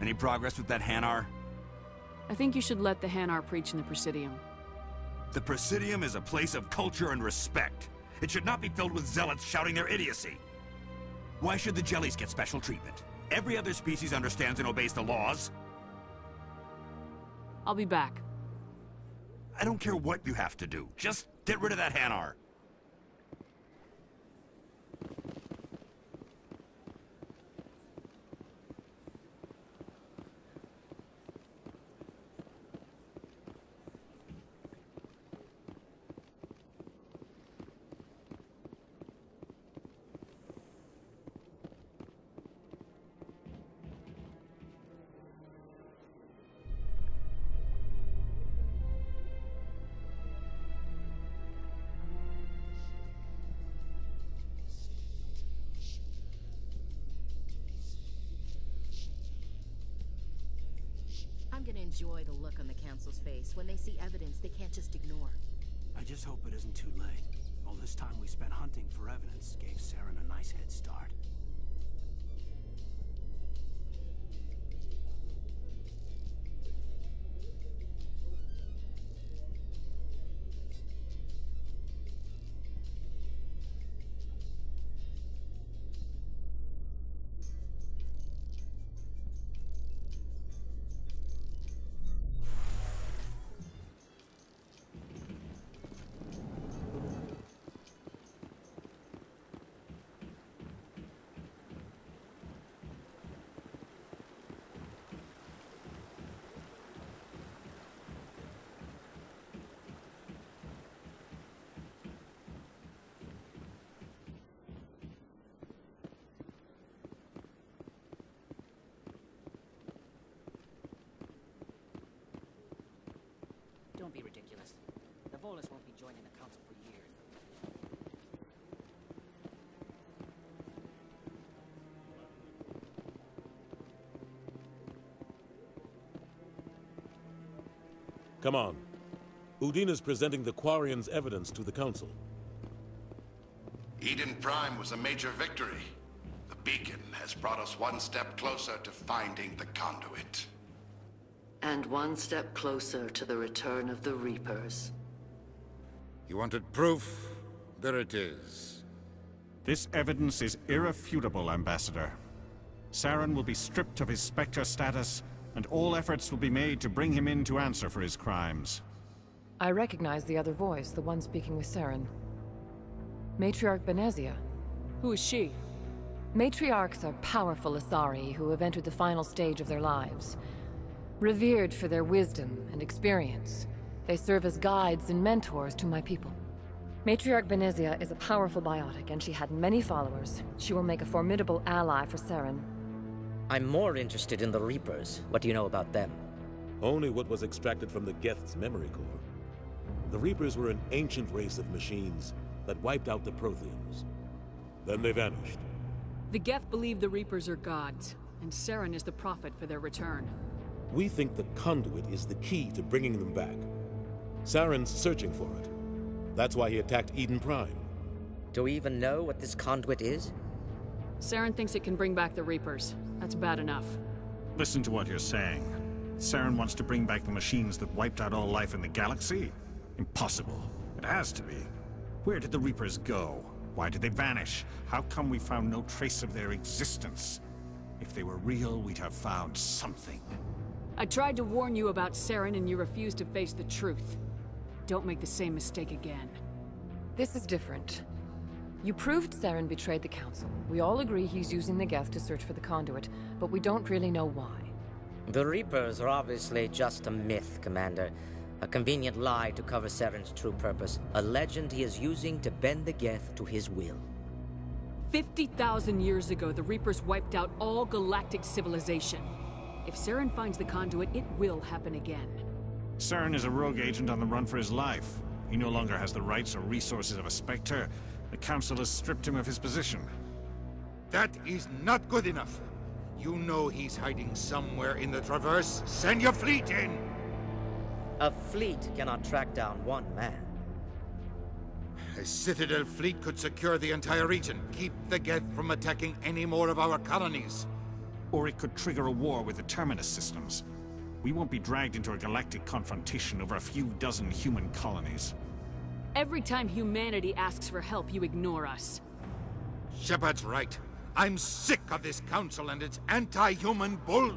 Any progress with that Hanar? I think you should let the Hanar preach in the Presidium. The Presidium is a place of culture and respect. It should not be filled with zealots shouting their idiocy. Why should the jellies get special treatment? Every other species understands and obeys the laws. I'll be back. I don't care what you have to do. Just get rid of that Hanar. Enjoy the look on the Council's face when they see evidence they can't just ignore. I just hope it isn't too late. All this time we spent hunting for evidence gave Saren a nice head start. Don't be ridiculous. The Volus won't be joining the Council for years. Come on. Udina's presenting the Quarian's evidence to the Council. Eden Prime was a major victory. The Beacon has brought us one step closer to finding the Conduit. And one step closer to the return of the Reapers. You wanted proof? There it is. This evidence is irrefutable, Ambassador. Saren will be stripped of his Spectre status, and all efforts will be made to bring him in to answer for his crimes. I recognize the other voice, the one speaking with Saren. Matriarch Benezia. Who is she? Matriarchs are powerful Asari who have entered the final stage of their lives. Revered for their wisdom and experience, they serve as guides and mentors to my people. Matriarch Benezia is a powerful biotic, and she had many followers. She will make a formidable ally for Saren. I'm more interested in the Reapers. What do you know about them? Only what was extracted from the Geth's memory core. The Reapers were an ancient race of machines that wiped out the Protheans. Then they vanished. The Geth believe the Reapers are gods, and Saren is the prophet for their return. We think the Conduit is the key to bringing them back. Saren's searching for it. That's why he attacked Eden Prime. Do we even know what this Conduit is? Saren thinks it can bring back the Reapers. That's bad enough. Listen to what you're saying. Saren wants to bring back the machines that wiped out all life in the galaxy? Impossible. It has to be. Where did the Reapers go? Why did they vanish? How come we found no trace of their existence? If they were real, we'd have found something. I tried to warn you about Saren, and you refused to face the truth. Don't make the same mistake again. This is different. You proved Saren betrayed the Council. We all agree he's using the Geth to search for the Conduit, but we don't really know why. The Reapers are obviously just a myth, Commander. A convenient lie to cover Saren's true purpose. A legend he is using to bend the Geth to his will. 50,000 years ago, the Reapers wiped out all galactic civilization. If Saren finds the Conduit, it will happen again. Saren is a rogue agent on the run for his life. He no longer has the rights or resources of a Spectre. The Council has stripped him of his position. That is not good enough. You know he's hiding somewhere in the Traverse. Send your fleet in! A fleet cannot track down one man. A Citadel fleet could secure the entire region. Keep the Geth from attacking any more of our colonies. or it could trigger a war with the Terminus systems. We won't be dragged into a galactic confrontation over a few dozen human colonies. Every time humanity asks for help, you ignore us. Shepard's right. I'm sick of this council and its anti-human bull.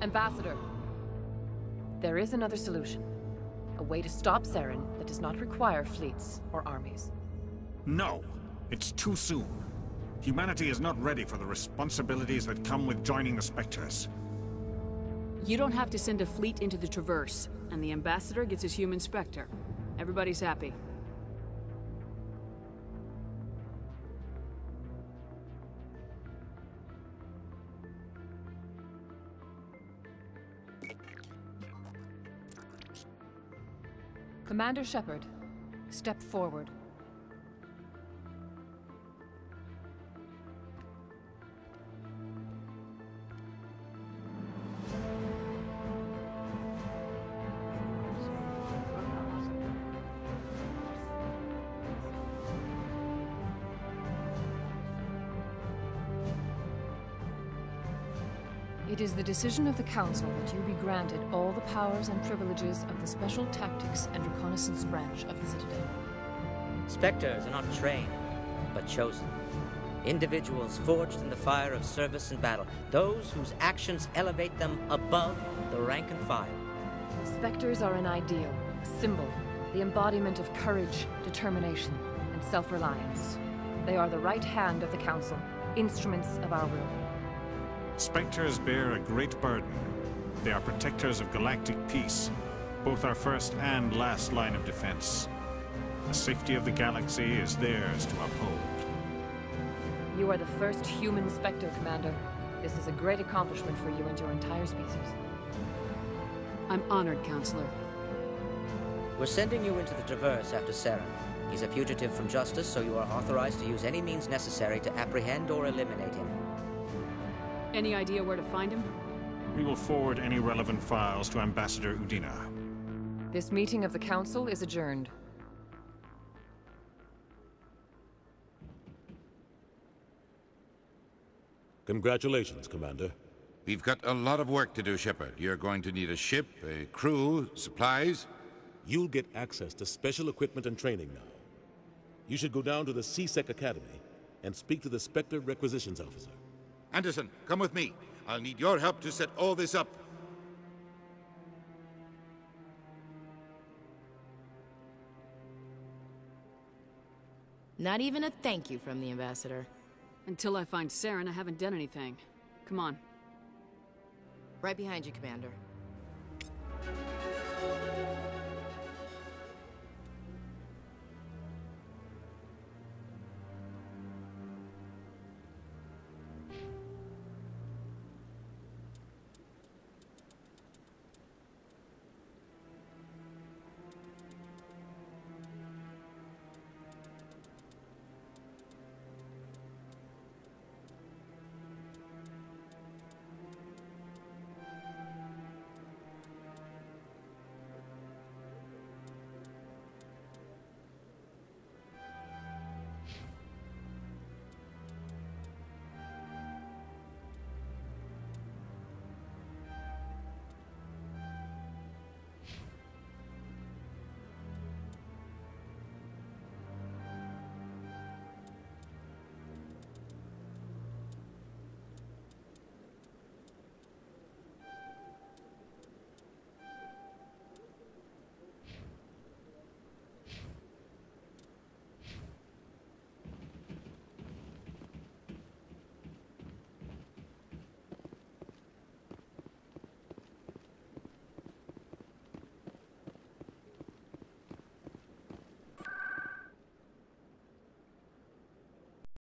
Ambassador, there is another solution. A way to stop Saren that does not require fleets or armies. No, it's too soon. Humanity is not ready for the responsibilities that come with joining the Spectres. You don't have to send a fleet into the Traverse, and the Ambassador gets his human Spectre. Everybody's happy. Commander Shepard, step forward. It is the decision of the Council that you be granted all the powers and privileges of the Special Tactics and Reconnaissance Branch of the Citadel. Spectres are not trained, but chosen. Individuals forged in the fire of service and battle, those whose actions elevate them above the rank and file. Spectres are an ideal, a symbol, the embodiment of courage, determination, and self-reliance. They are the right hand of the Council, instruments of our will. Spectres bear a great burden. They are protectors of galactic peace, both our first and last line of defense. The safety of the galaxy is theirs to uphold. You are the first human Spectre, Commander. This is a great accomplishment for you and your entire species. I'm honored, Counselor. We're sending you into the Traverse after Saren. He's a fugitive from justice, so you are authorized to use any means necessary to apprehend or eliminate him. Any idea where to find him? We will forward any relevant files to Ambassador Udina. This meeting of the Council is adjourned. Congratulations, Commander. We've got a lot of work to do, Shepard. You're going to need a ship, a crew, supplies. You'll get access to special equipment and training now. You should go down to the C-Sec Academy and speak to the Spectre Requisitions Officer. Anderson, come with me. I'll need your help to set all this up. Not even a thank you from the Ambassador. Until I find Saren, I haven't done anything. Come on. Right behind you, Commander.